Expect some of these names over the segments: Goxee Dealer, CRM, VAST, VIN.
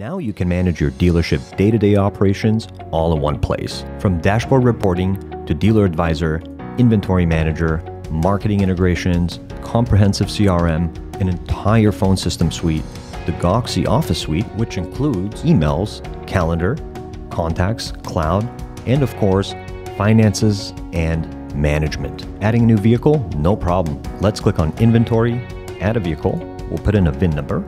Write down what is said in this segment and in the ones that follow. Now you can manage your dealership's day-to-day operations all in one place. From dashboard reporting to dealer advisor, inventory manager, marketing integrations, comprehensive CRM, an entire phone system suite, the Goxee Office Suite, which includes emails, calendar, contacts, cloud, and of course, finances and management. Adding a new vehicle? No problem. Let's click on Inventory, Add a Vehicle. We'll put in a VIN number.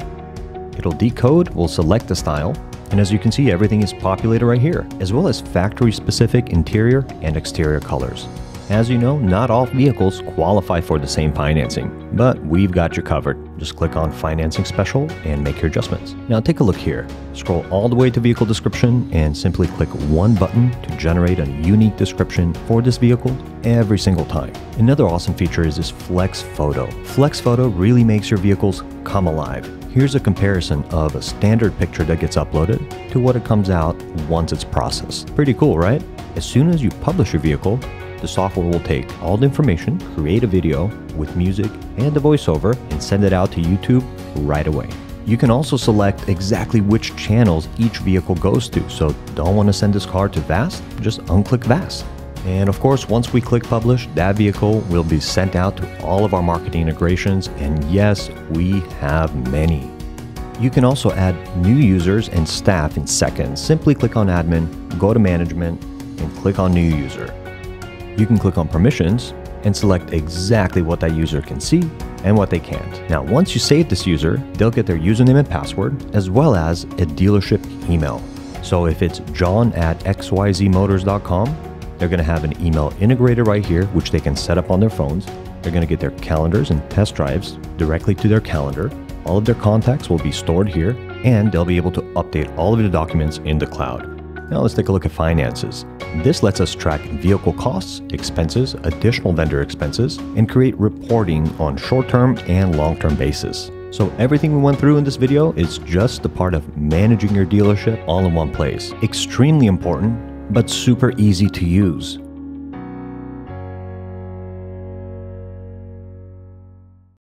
It'll decode, we'll select the style, and as you can see, everything is populated right here, as well as factory-specific interior and exterior colors. As you know, not all vehicles qualify for the same financing, but we've got you covered. Just click on Financing Special and make your adjustments. Now take a look here. Scroll all the way to Vehicle Description and simply click one button to generate a unique description for this vehicle every single time. Another awesome feature is this Flex Photo. Flex Photo really makes your vehicles come alive. Here's a comparison of a standard picture that gets uploaded to what it comes out once it's processed. Pretty cool, right? As soon as you publish your vehicle, the software will take all the information, create a video with music and a voiceover, and send it out to YouTube right away. You can also select exactly which channels each vehicle goes to. So don't want to send this car to VAST? Just unclick VAST. And of course, once we click publish, that vehicle will be sent out to all of our marketing integrations. And yes, we have many. You can also add new users and staff in seconds. Simply click on admin, go to management, and click on new user. You can click on permissions and select exactly what that user can see and what they can't. Now, once you save this user, they'll get their username and password, as well as a dealership email. So if it's john@xyzmotors.com, they're going to have an email integrated right here, which they can set up on their phones. They're going to get their calendars and test drives directly to their calendar. All of their contacts will be stored here, and they'll be able to update all of the documents in the cloud. Now let's take a look at finances. This lets us track vehicle costs, expenses, additional vendor expenses, and create reporting on short-term and long-term basis. So everything we went through in this video is just the part of managing your dealership all in one place. Extremely important, but super easy to use.